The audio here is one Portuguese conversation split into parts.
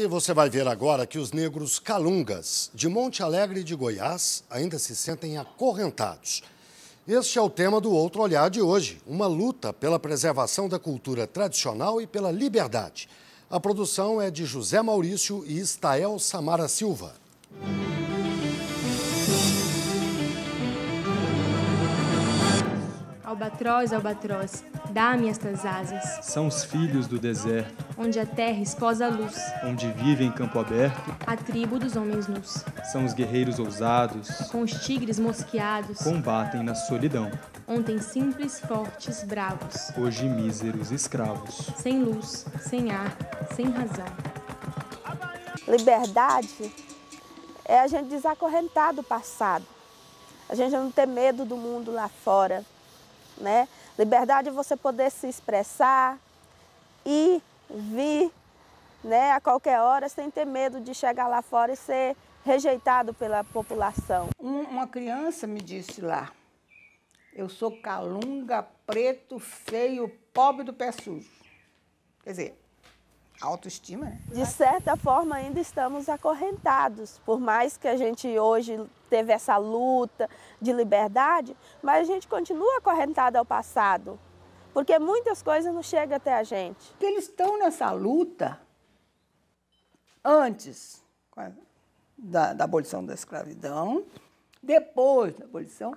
E você vai ver agora que os negros Kalungas, de Monte Alegre de Goiás, ainda se sentem acorrentados. Este é o tema do Outro Olhar de hoje, uma luta pela preservação da cultura tradicional e pela liberdade. A produção é de José Maurício e Sthael Samara Silva. Albatroz, albatroz, dá-me estas asas. São os filhos do deserto, onde a terra esposa a luz, onde vive em campo aberto a tribo dos homens nus. São os guerreiros ousados, com os tigres mosqueados, combatem na solidão. Ontem simples, fortes, bravos, hoje míseros escravos, sem luz, sem ar, sem razão. Liberdade é a gente desacorrentar do passado, a gente não ter medo do mundo lá fora, né? Liberdade é você poder se expressar, ir, vir, né, a qualquer hora, sem ter medo de chegar lá fora e ser rejeitado pela população. Uma criança me disse lá, eu sou calunga, preto, feio, pobre do pé sujo. Quer dizer, autoestima, né? De certa forma, ainda estamos acorrentados. Por mais que a gente hoje teve essa luta de liberdade, mas a gente continua acorrentado ao passado, porque muitas coisas não chegam até a gente. Eles estão nessa luta antes da abolição da escravidão, depois da abolição,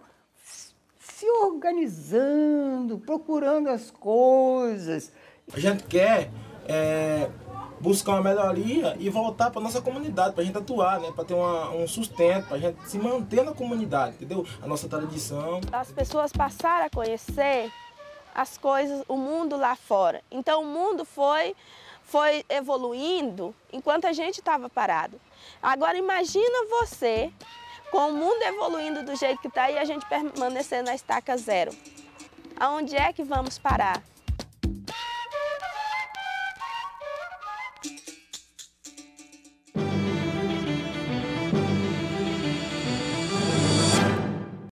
se organizando, procurando as coisas. A gente quer buscar uma melhoria e voltar para nossa comunidade, para a gente atuar, né? Para ter um sustento, para a gente se manter na comunidade, entendeu? A nossa tradição. As pessoas passaram a conhecer as coisas, o mundo lá fora. Então o mundo foi evoluindo enquanto a gente estava parado. Agora imagina você com o mundo evoluindo do jeito que está e a gente permanecer na estaca zero. Aonde é que vamos parar?